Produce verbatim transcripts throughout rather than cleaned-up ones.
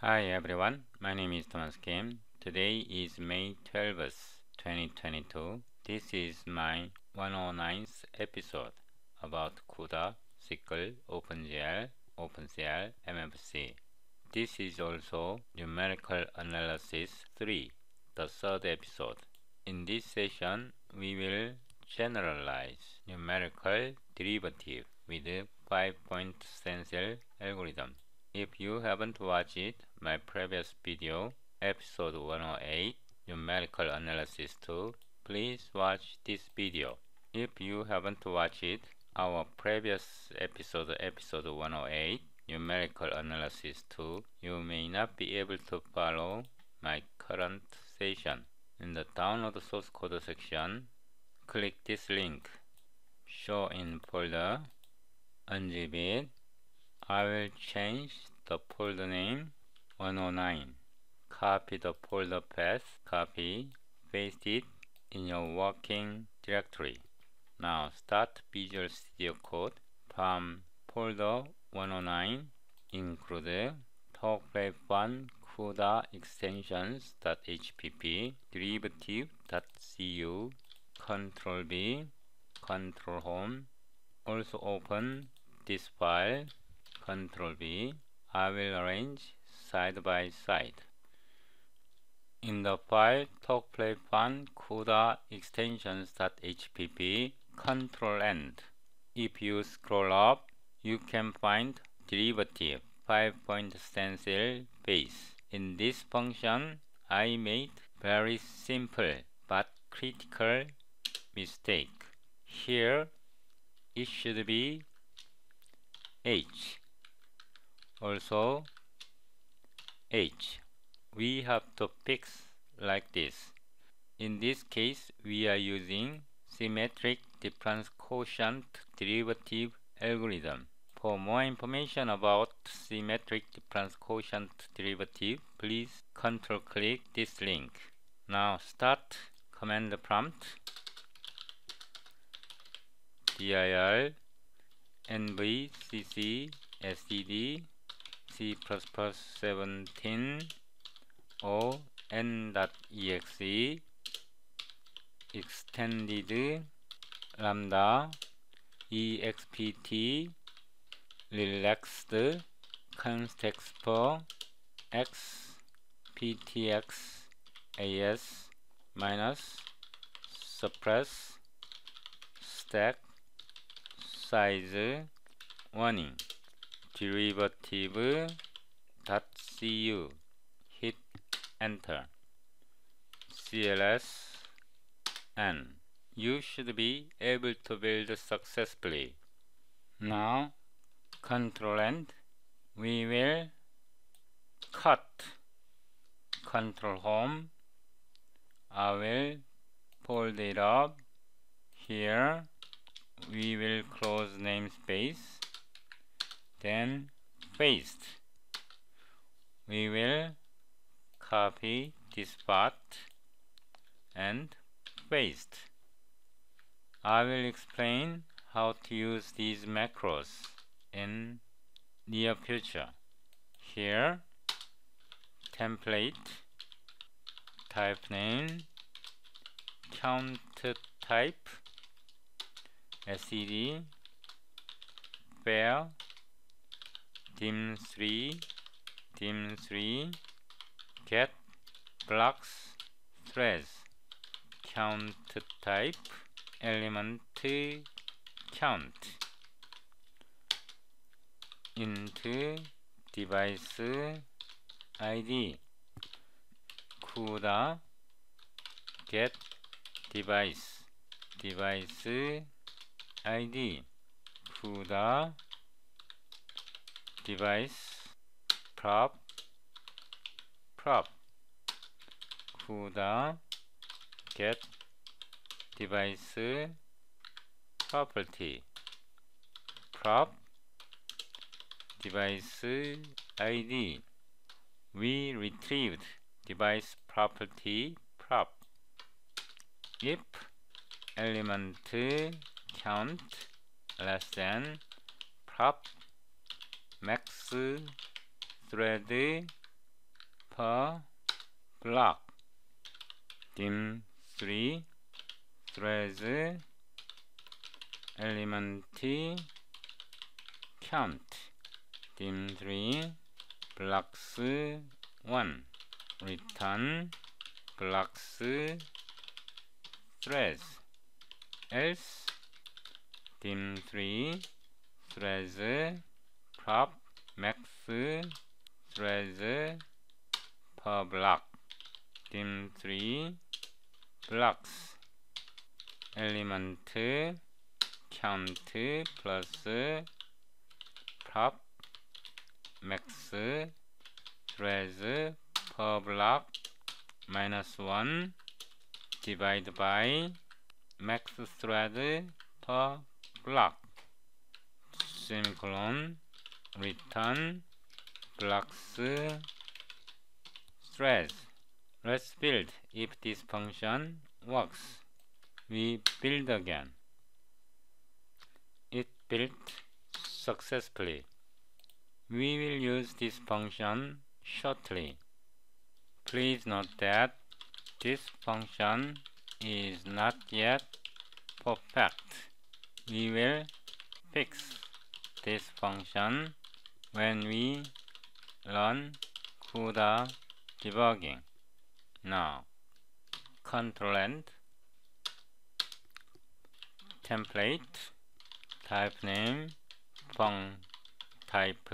Hi everyone, my name is Thomas Kim. Today is May twelfth, twenty twenty-two. This is my one hundred ninth episode about CUDA, S Q L, OpenGL, OpenCL, M F C. This is also Numerical Analysis three, the third episode. In this session, we will generalize numerical derivative with a five-point stencil algorithm. If you haven't watched it, my previous video, episode one oh eight, Numerical Analysis two, please watch this video. If you haven't watched it, our previous episode, episode one oh eight, Numerical Analysis two, you may not be able to follow my current session. In the download source code section, click this link, show in folder, unzip it. I will change the folder name one oh nine, copy the folder path, copy, paste it in your working directory. Now start Visual Studio Code from folder one oh nine, include talkplayfun-cuda-extensions.hpp, derivative.cu, control V, control home. Also open this file. Control V. I will arrange side by side. In the file talkplayfun-cuda-extensions.hpp, Control N. If you scroll up, you can find derivative five-point stencil base. In this function, I made very simple but critical mistake. Here, it should be H. Also H. We have to fix like this. In this case, we are using symmetric difference quotient derivative algorithm. For more information about symmetric difference quotient derivative, please control click this link. Now start command prompt dir N V C C std C plus plus seventeen O N.exe extended lambda expt relaxed constexpr x ptx as minus suppress stack size warning derivative.cu. Hit enter. C L S N. You should be able to build successfully. Now control N. We will cut. Control home. I will fold it up. Here we will close namespace. Then paste. We will copy this part and paste. I will explain how to use these macros in near future. Here, template, type name, count type, std, fail, dim three, dim three, get blocks threads, count type, element count, into device I D, CUDA, get device, device I D, CUDA, device prop prop CUDA get device property prop device I D. We retrieved device property prop. If element count less than prop max thread per clock. Dim three threads element count. Dim three blocks one. Return blocks threads. Else dim three threads prop max threads per block. Dim three blocks element count plus prop max threads per block minus one divided by max thread per block semicolon return blocks threads. Let's build if this function works. We build again. It built successfully. We will use this function shortly. Please note that this function is not yet perfect. We will fix this function when we learn CUDA debugging. Now, control and template, type name, fun type,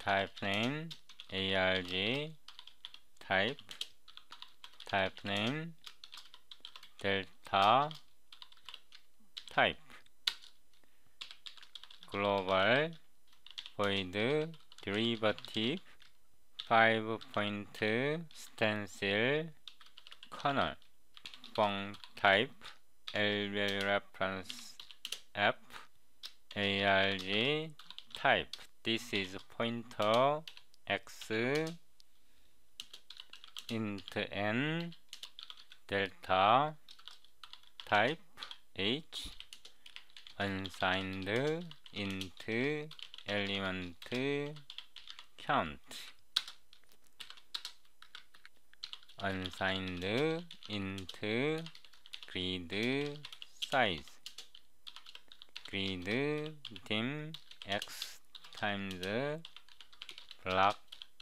type name, arg, type, type name, delta, type, global, void, derivative, five point stencil kernel font type L L reference app arg type. This is pointer x int n delta type h unsigned int element count. Unsigned int grid size grid dim x times block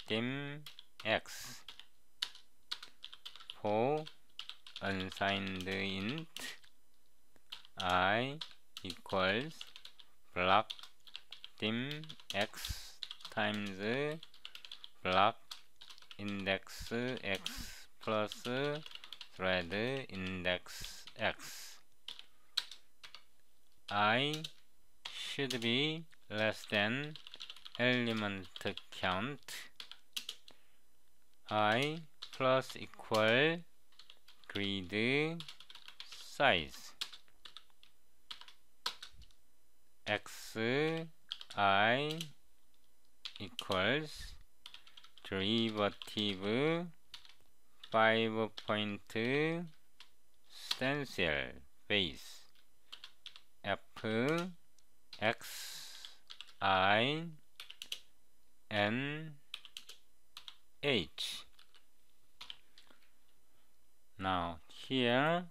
dim x for unsigned int I equals block dim x times block index x plus thread index x. I should be less than element count. I plus equal grid size x I equals derivative five point stencil base f x I n h. Now here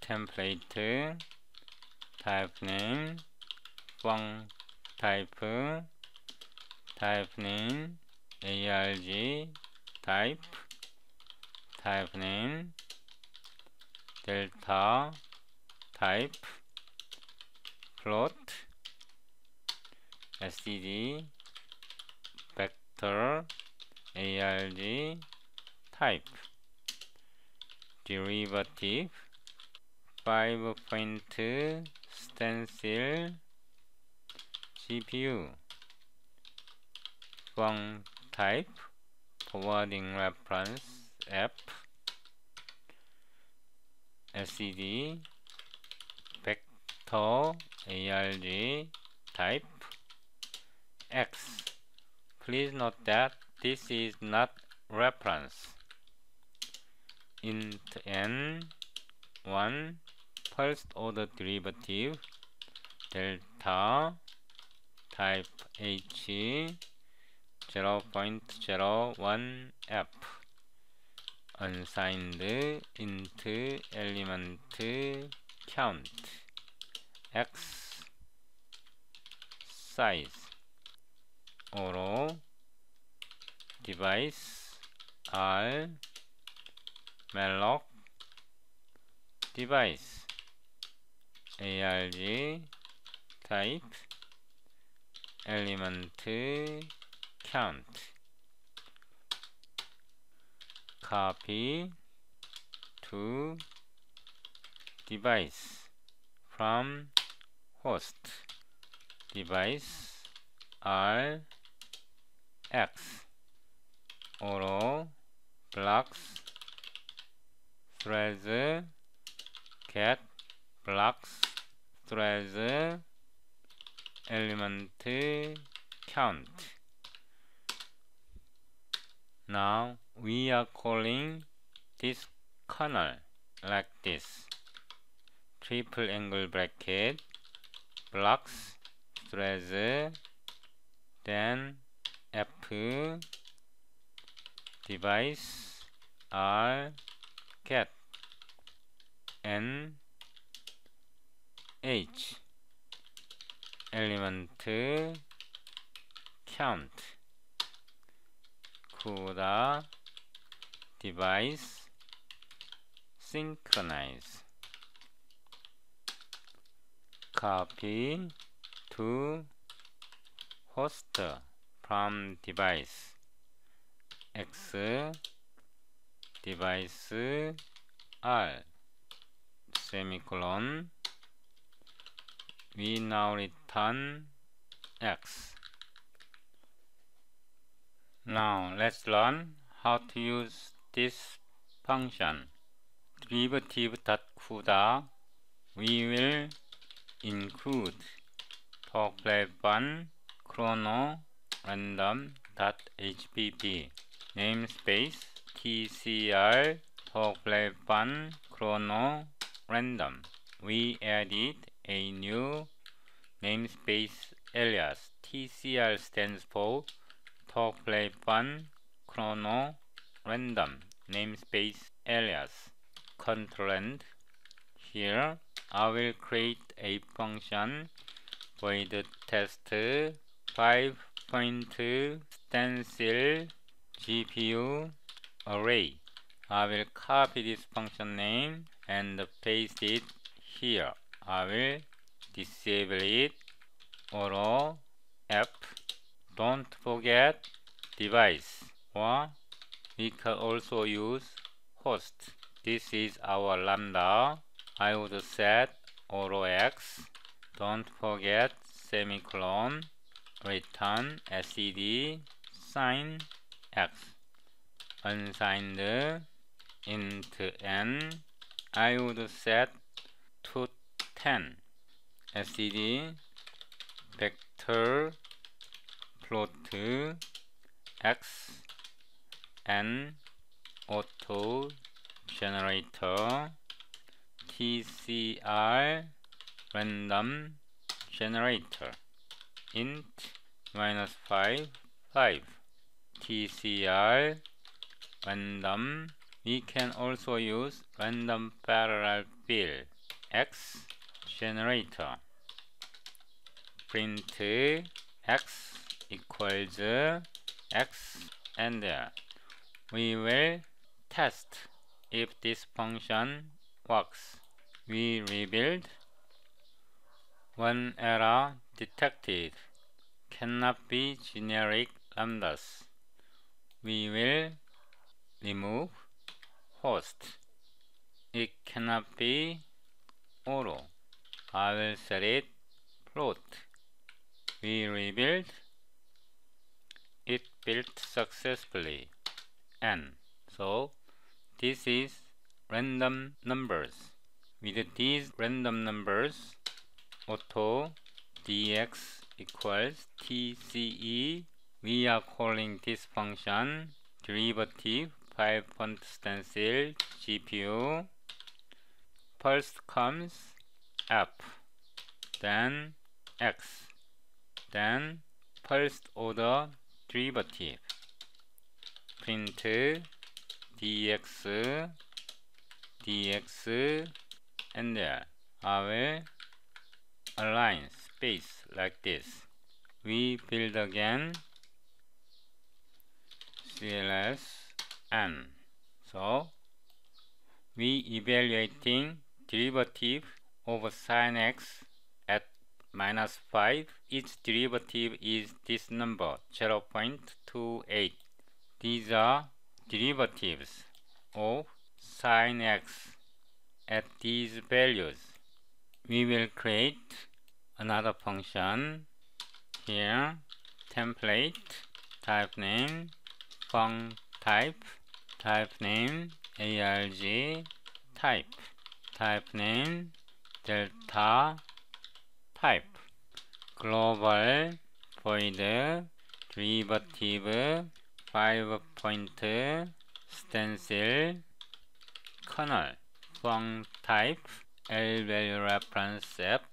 template type name font type type name arg type, type name, delta, type, plot, std, vector, arg, type, derivative, five point stencil, gpu, font type, forwarding reference app std vector arg type x. Please note that this is not reference. Int n one first order derivative delta type h zero point zero one f unsigned int element count x size or device r malloc device arg type element count copy to device from host device r x or blocks threads get blocks threads element count. Now we are calling this kernel like this: triple angle bracket blocks threads then f device r get n h element count CUDA device synchronize copy to host from device x device r semicolon. We now return x. Now let's learn how to use this function. derivative.cuda, we will include talkplayfun dash chrono dash random dot h p p namespace tcr talkplayfun dash chrono dash random. We added a new namespace alias. T C R stands for talkplayfun dash chrono dash random namespace alias controlled. Here I will create a function void test five point stencil G P U array. I will copy this function name and paste it here. I will disable it or F. Don't forget device, or we can also use host. This is our lambda. I would set or x. Don't forget semicolon, return sed sign x unsigned int n. I would set to ten sed vector plot x n auto generator tcr random generator int minus five five tcr random. We can also use random parallel field x generator print x equals x and there. We will test if this function works. We rebuild. One error detected: cannot be generic lambdas. We will remove host. It cannot be auto. I will set it plot. We rebuild. It built successfully. And so this is random numbers. With these random numbers, auto dx equals tce. We are calling this function derivative five point stencil G P U. First comes f, then x, then first order derivative print dx dx and I will align space like this. We build again cls m. So we evaluating derivative of sine x at minus five. Each derivative is this number zero point two eight. These are derivatives of sine x at these values. We will create another function here, template, type name, func type, type name, arg, type, type name, delta, type, global, void, derivative, five point, stencil, kernel, func type, L value reference app,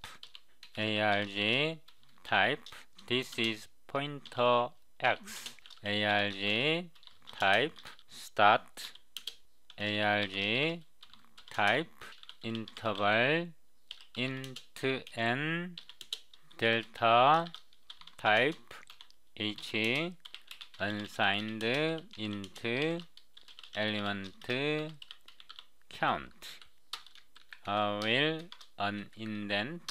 arg, type, this is pointer x, arg, type, start, arg, type, interval, int n, delta, type, h, unsigned, int, element, count. I will unindent,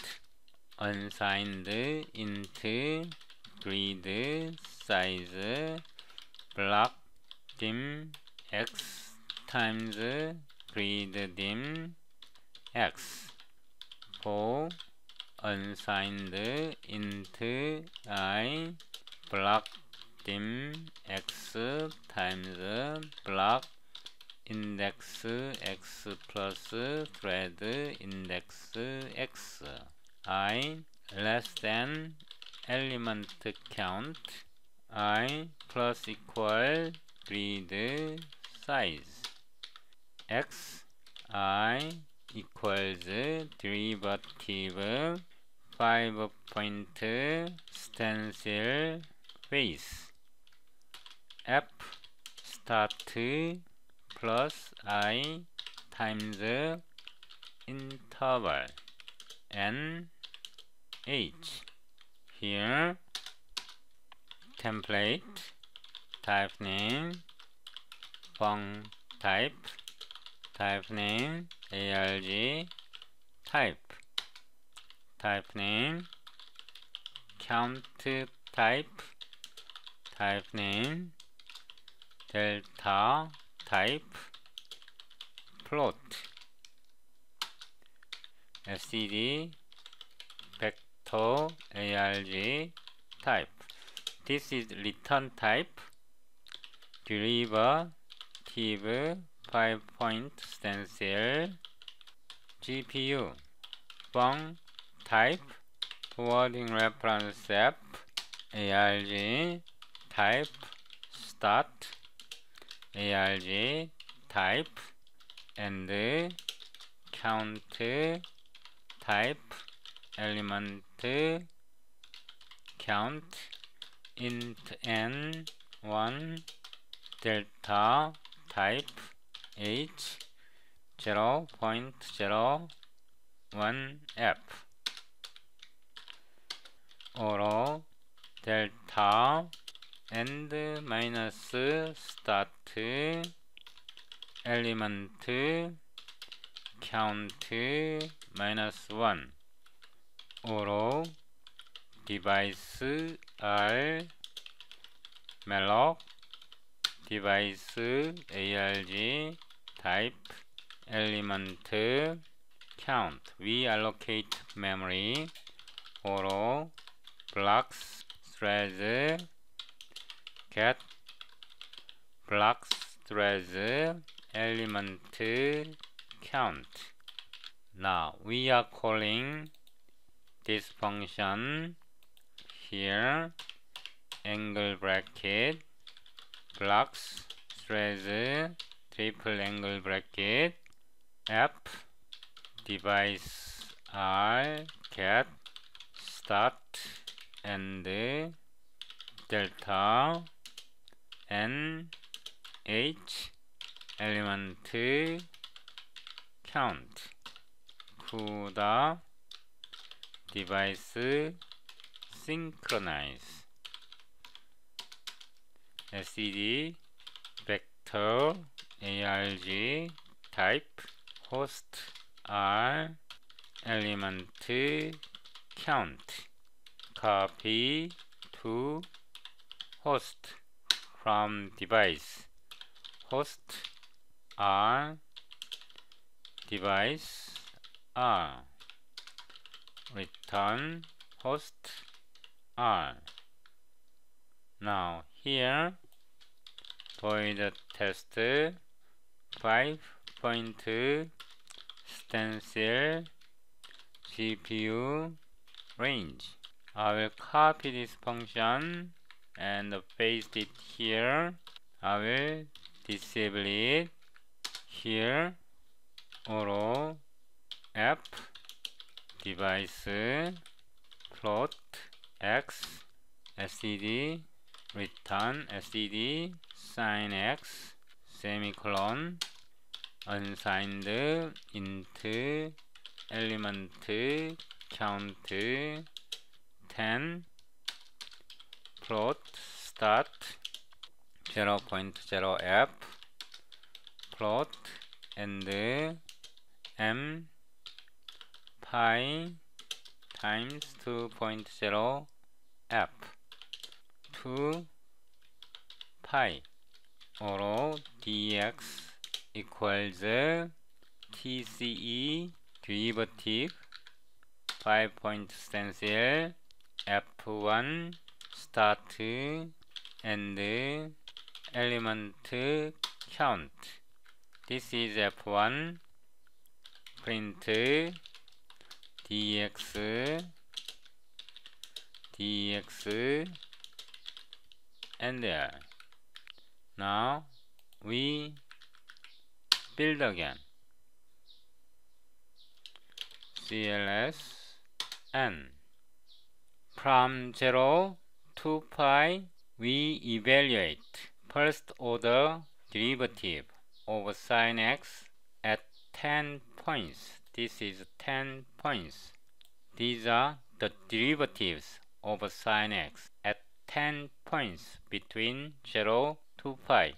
unsigned, int, grid, size, block, dim, x times grid dim x for unsigned int I block dim x times block index x plus thread index x I less than element count I plus equal grid size x I equals derivative five point stencil face app start plus I times interval n h here template type name func type type name arg type type name count type type name delta type plot std vector arg type. This is return type derivative five point stencil G P U func type forwarding reference app arg type start arg type and count type element count int n one delta type h zero point zero one f or delta and minus start element count minus one or device r malloc device arg type element count. We allocate memory or blocks threads get blocks threads element count. Now we are calling this function here angle bracket blocks threads triple angle bracket app device r cat start and delta N H element count CUDA device synchronize S E D vector arg type host R element count copy to host from device host R device R return host R. Now here void test five point stencil G P U range. I will copy this function and paste it here. I will disable it here. Auto app device plot x std return std sign x semicolon unsigned int element count ten plot start zero point zero f plot and m pi times two point zero f two pi or dx equals tce derivative five point stencil f one start and element count. This is f one print dx dx and there. Now we build again. C L S n from zero to pi we evaluate first order derivative of sin x at ten points. This is ten points. These are the derivatives of sin x at ten points between zero to pi.